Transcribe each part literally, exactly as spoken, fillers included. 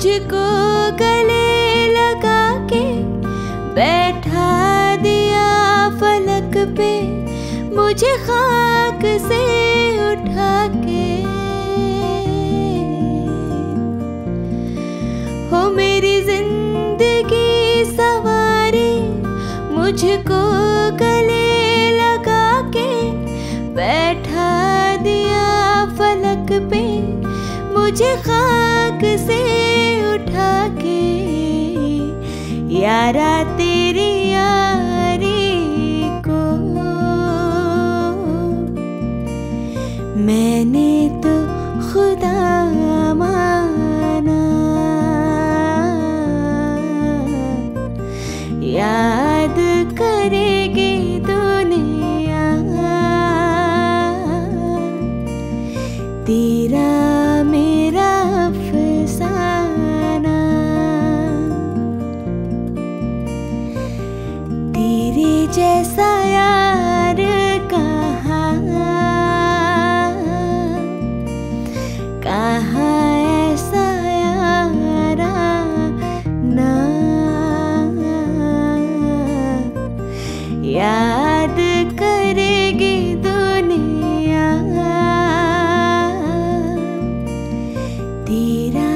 मुझको गले लगा के बैठा दिया फलक पे, मुझे खाक से उठा के। हो मेरी जिंदगी सवारी, मुझको गले लगा के बैठा दिया फलक पे, मुझे खाक से उठा के। यारा तेरी यारी को मैंने तो खुदा माना, याद करेगी दुनिया तेरा मेरा अफसाना। तेरे जैसा यार कहाँ, कहाँ ऐसा यारा ना। याद करेगी दुनिया तेरा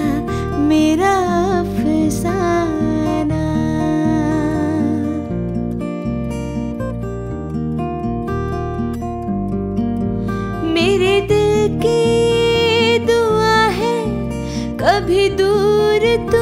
मेरा अफसाना। मेरे दिल की दुआ है कभी दूर तू